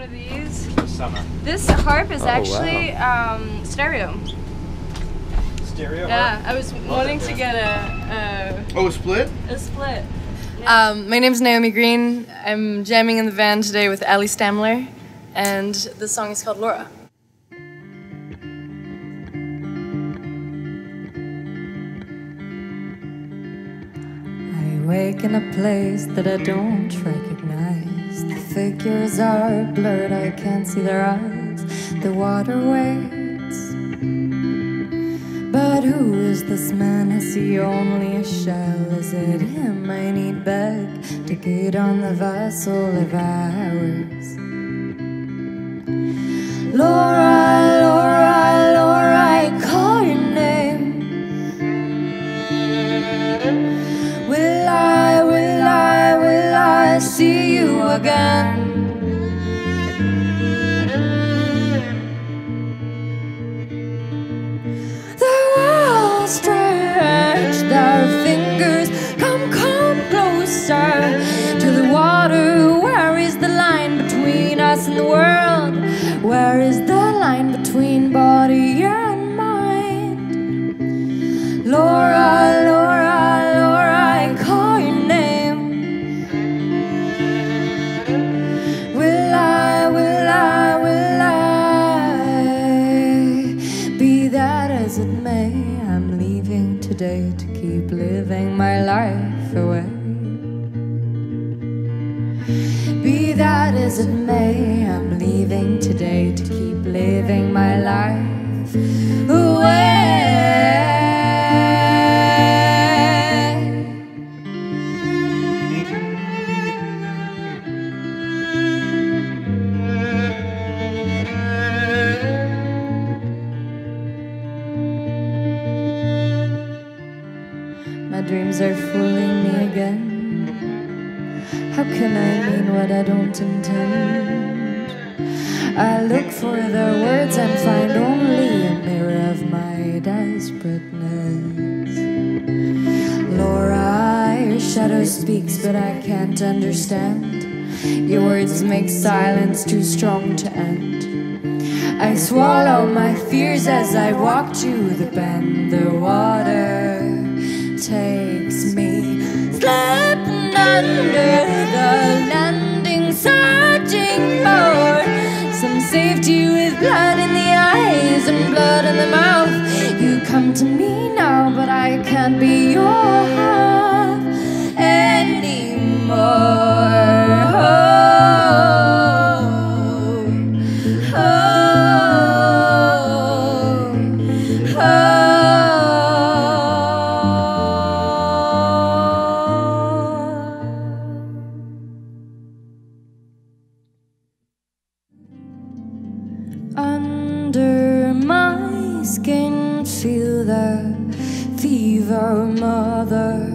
one of these. This summer. This harp is actually stereo. Stereo? Yeah, harp. I was wanting to get a split? A split. Yeah. My name's Naomi Greene. I'm jamming in the van today with Ally Stamler, and the song is called Laura. I wake in a place that I don't recognize. The figures are blurred, I can't see their eyes. The water waits, but who is this man? I see only a shell. Is it him I need back to get on the vessel of hours? Laura, Laura, Laura, I call your name. Will I, will I, will I see you again? Where is the line between body and mind? Laura, Laura, Laura, I call your name. Will I, will I, will I? Be that as it may, I'm leaving today to keep living my life away. Be that as it may, I'm leaving today to keep living my life away. My dreams are fooling me again. How can I mean what I don't intend? I look for their words and find only a mirror of my desperateness. Laura, your shadow speaks, but I can't understand. Your words make silence too strong to end. I swallow my fears as I walk to the bend. The water takes me slipping under. Landing, searching for some safety with blood in the eyes and blood in the mouth. You come to me now, but I can't be your half anymore. Oh, oh, oh. Under my skin, feel the fever, mother.